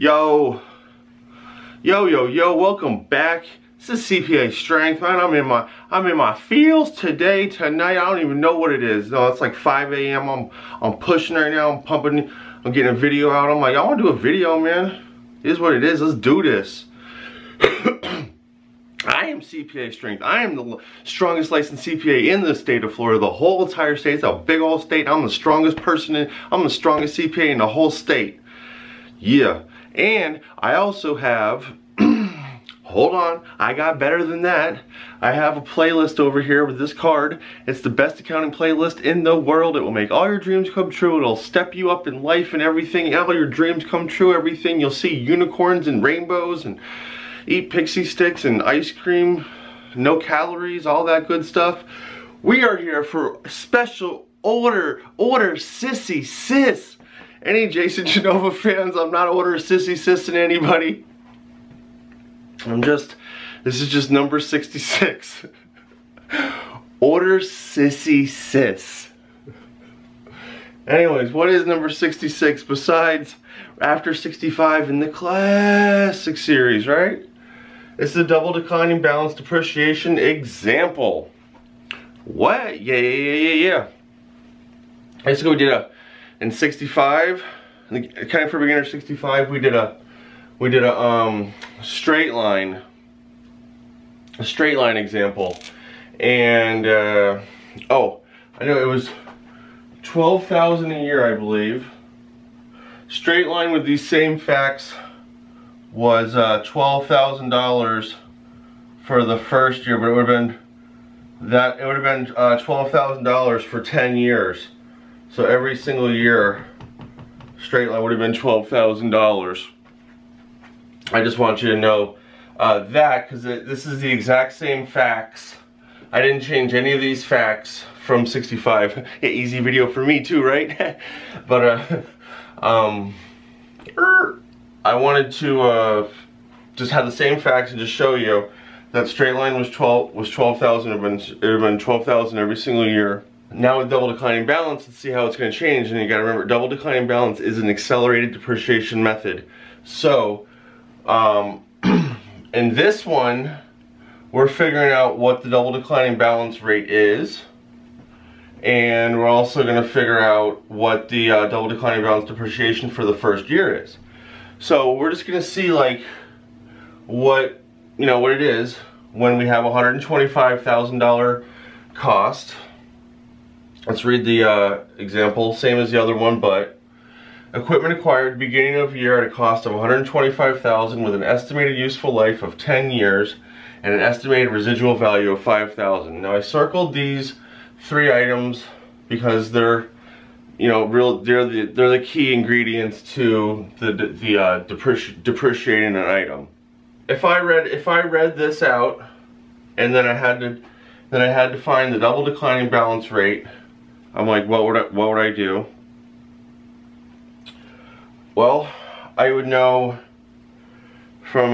Yo, welcome back. This is CPA Strength, man. I'm in my fields today, tonight. I don't even know what it is. No, it's like 5 a.m. I'm pushing right now. I'm pumping. I'm getting a video out. I'm like, I want to do a video, man. It is what it is. Let's do this. I am CPA Strength. I am the strongest licensed CPA in the state of Florida. The whole entire state. It's a big old state. I'm the strongest person. I'm the strongest CPA in the whole state. Yeah. And I also have, hold on, I got better than that. I have a playlist over here with this card. It's the best accounting playlist in the world. It will make all your dreams come true. It'll step you up in life and everything. All your dreams come true, everything. You'll see unicorns and rainbows and eat pixie sticks and ice cream, no calories, all that good stuff. We are here for special order sissy sis. Any Jason Genova fans, I'm not ordering sissy sis in anybody. This is just number 66. Order sissy sis. Anyways, what is number 66 besides after 65 in the classic series, right? It's the double declining balance depreciation example. What? Yeah. Let's go. We did a in 65, accounting for beginner 65, we did a straight line example, and oh, I know it was 12,000 a year, I believe. Straight line with these same facts was $12,000 for the first year, but it would have been $12,000 for 10 years. So every single year, straight line would have been $12,000. I just want you to know that, because this is the exact same facts. I didn't change any of these facts from 65. Yeah, easy video for me too, right? But I wanted to just have the same facts and just show you that straight line was 12,000. It would have been 12,000 every single year. Now with double declining balance, let's see how it's going to change. And you got to remember, double declining balance is an accelerated depreciation method. So, in this one, we're figuring out what the double declining balance rate is. And we're also going to figure out what the double declining balance depreciation for the first year is. So we're just going to see, like, what it is when we have $125,000 cost. Let's read the example, same as the other one, but equipment acquired beginning of year at a cost of $125,000 with an estimated useful life of 10 years and an estimated residual value of $5,000. Now I circled these three items because they're, they're the key ingredients to the depreciating an item. If I read this out and then I had to find the double declining balance rate, I'm like, what would I do? Well, I would know from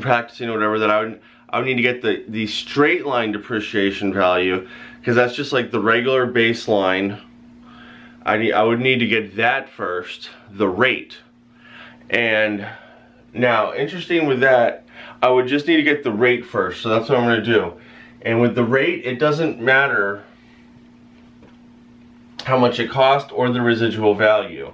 practicing or whatever that I would need to get the straight line depreciation value, because that's just like the regular baseline. I would need to get that first, the rate. And now, interesting with that, I would just need to get the rate first. So that's what I'm going to do. And with the rate, it doesn't matter how much it cost or the residual value,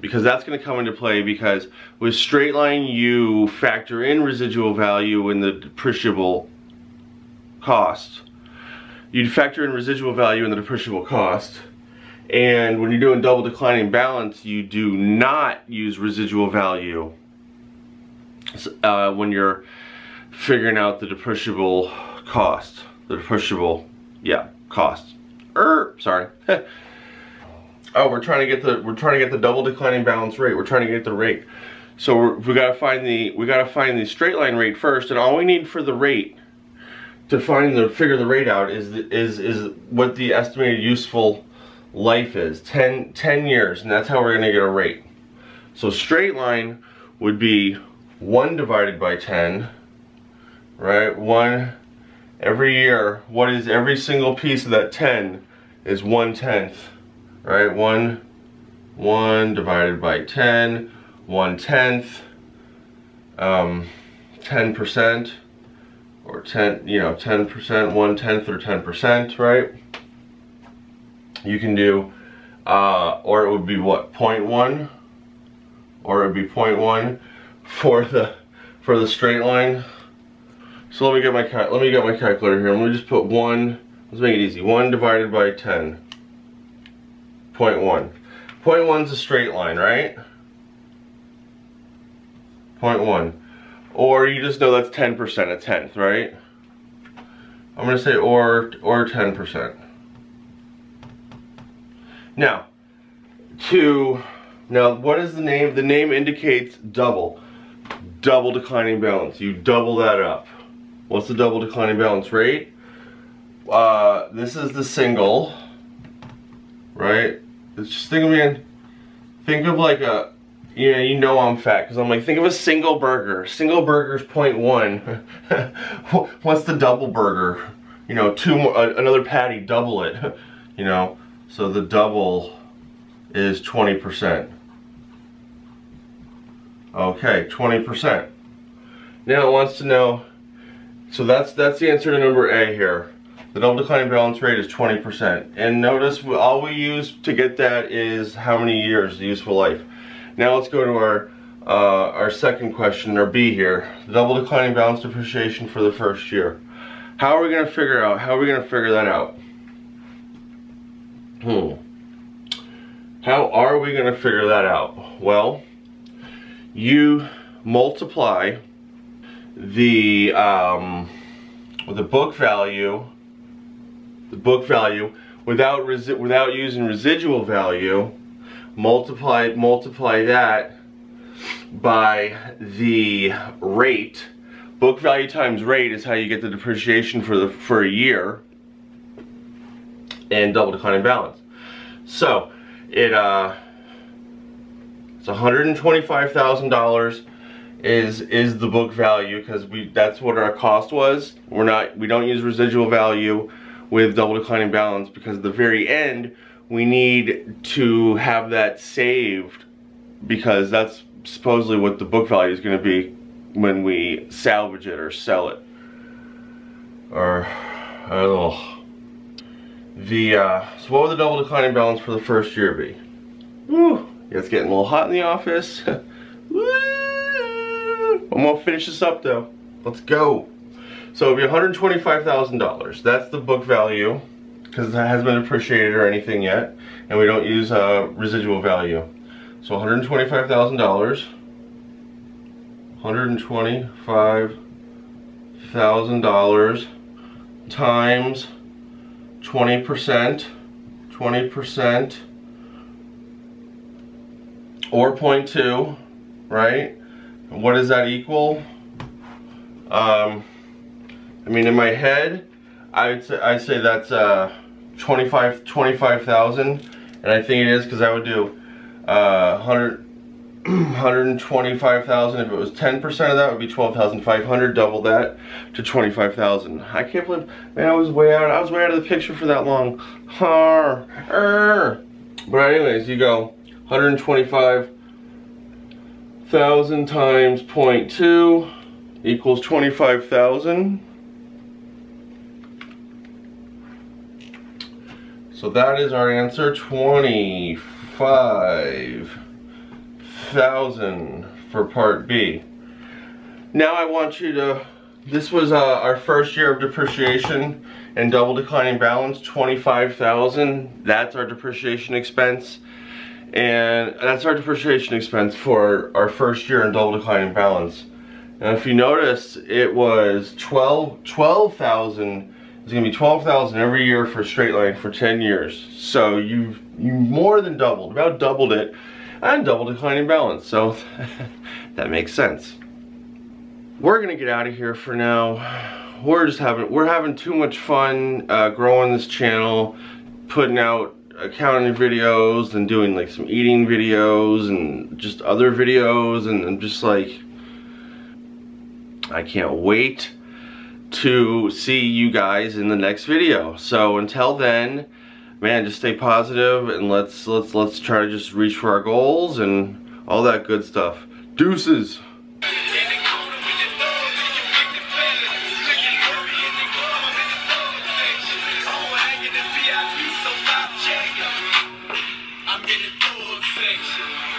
because that's going to come into play, because with straight line you factor in residual value in the depreciable cost. You'd factor in residual value in the depreciable cost, and when you're doing double declining balance, you do not use residual value when you're figuring out the depreciable cost. The depreciable, yeah, cost. Sorry. Oh, we're trying to get the double declining balance rate. We're trying to get the rate. So we gotta find the straight line rate first, and all we need for the rate to figure the rate out is what the estimated useful life is. 10 years, and that's how we're gonna get a rate. So straight line would be 1 divided by 10. Right, 1 every year. What is every single piece of that 10 is 1/10, right? 1 1 divided by 10, 1/10, 10%, or 10, you know, 10%, 1/10 or 10%, right? You can do, or it would be what, 0.1, or it would be 0.1 for the straight line. So let me get my calculator here. Let me just put 1. Let's make it easy. 1 divided by 10. 0.1. 0.1 is a straight line, right? 0.1. Or you just know that's 10%, a tenth, right? I'm gonna say or 10%. Now, what is the name? The name indicates double. Double declining balance. You double that up. What's the double declining balance rate? This is the single, right? It's just think of like a, you know I'm fat, because I'm like, think of a single burger. Single burger's 0.1. What's the double burger? You know, two more, another patty, double it. You know, so the double is 20%. Okay, 20%. Now it wants to know, so that's the answer to number A here. The double declining balance rate is 20%. And notice all we use to get that is how many years, the useful life. Now let's go to our second question, or B here. The double declining balance depreciation for the first year. How are we gonna figure that out? How are we gonna figure that out? Well, you multiply the book value without using residual value, multiply that by the rate. Book value times rate is how you get the depreciation for a year and double declining balance. So it's $125,000 is the book value, because that's what our cost was. We don't use residual value with double declining balance, because at the very end we need to have that saved, because that's supposedly what the book value is going to be when we salvage it or sell it. Or so what would the double declining balance for the first year be? Woo. It's getting a little hot in the office. I'm gonna finish this up though. Let's go. So it'll be $125,000. That's the book value, because it hasn't been depreciated or anything yet, and we don't use residual value. So $125,000. $125,000 times 20%. 20%. Or 0.2, right? And what does that equal? I mean, in my head, I'd say that's 25,000, and I think it is, because I would do 125,000. If it was 10% of that, would be 12,500. Double that to 25,000. I can't believe, man, I was way out of the picture for that long. But anyways, you go. 125,000 times 0.2 equals 25,000. So that is our answer, 25,000 for part B. Now I want you to, this was our first year of depreciation and double declining balance, 25,000. That's our depreciation expense. And that's our depreciation expense for our first year in double declining balance. And if you notice, it was 12,000. It's gonna be 12,000 every year for straight line for 10 years. So you more than doubled, about doubled it, and double declining balance. So that makes sense. We're gonna get out of here for now. We're having too much fun growing this channel, putting out accounting videos and doing like some eating videos and just other videos, and I'm just like, I can't wait to see you guys in the next video. So until then, man, just stay positive and let's try to just reach for our goals and all that good stuff. Deuces. I'm getting full section.